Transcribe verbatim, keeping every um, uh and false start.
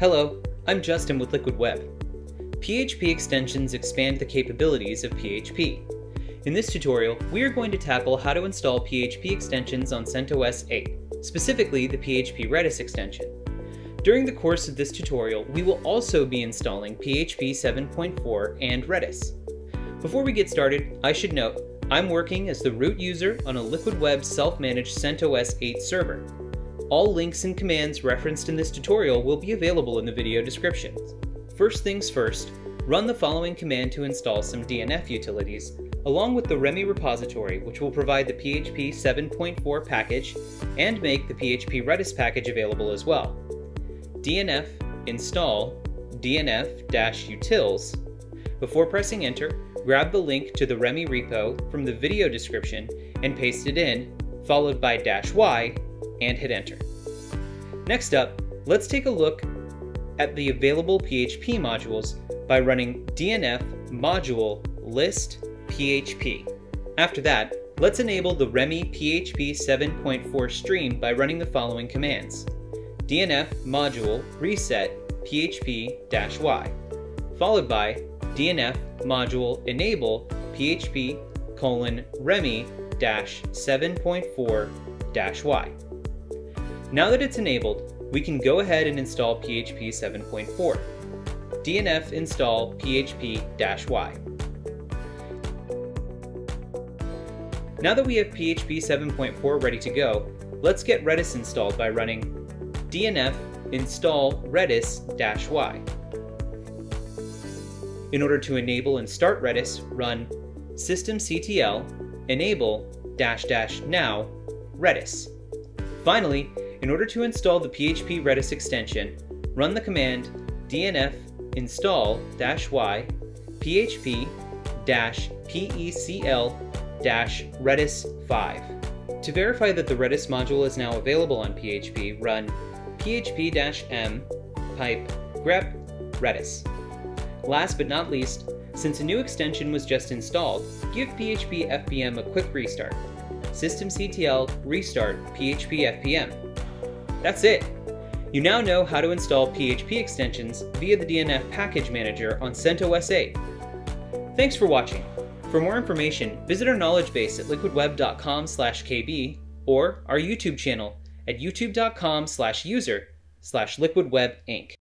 Hello, I'm Justin with Liquid Web. P H P extensions expand the capabilities of P H P. In this tutorial, we are going to tackle how to install P H P extensions on CentOS eight, specifically the P H P Redis extension. During the course of this tutorial, we will also be installing P H P seven point four and Redis. Before we get started, I should note, I'm working as the root user on a Liquid Web self-managed CentOS eight server. All links and commands referenced in this tutorial will be available in the video descriptions. First things first, run the following command to install some D N F utilities, along with the Remi repository, which will provide the P H P seven point four package and make the P H P Redis package available as well. D N F install D N F Utils. Before pressing enter, grab the link to the Remi repo from the video description and paste it in, followed by dash Y, and hit enter. Next up, let's take a look at the available P H P modules by running D N F module list P H P. After that, let's enable the Remi P H P seven point four stream by running the following commands. D N F module reset P H P dash Y, followed by D N F module enable P H P colon Remi dash seven point four dash Y. Now that it's enabled, we can go ahead and install P H P seven point four. D N F install P H P dash Y. Now that we have P H P seven point four ready to go, let's get Redis installed by running D N F install Redis dash Y. In order to enable and start Redis, run systemctl enable dash dash now Redis. Finally, in order to install the P H P Redis extension, run the command dnf install -y php-pecl redis five. To verify that the Redis module is now available on P H P, run php-m pipe grep redis. Last but not least, since a new extension was just installed, give P H P F P M a quick restart. Systemctl restart P H P F P M. That's it! You now know how to install P H P extensions via the D N F package manager on CentOS eight. Thanks for watching. For more information, visit our knowledge base at liquidweb dot com slash K B or our YouTube channel at youtube dot com slash user slash liquidwebinc.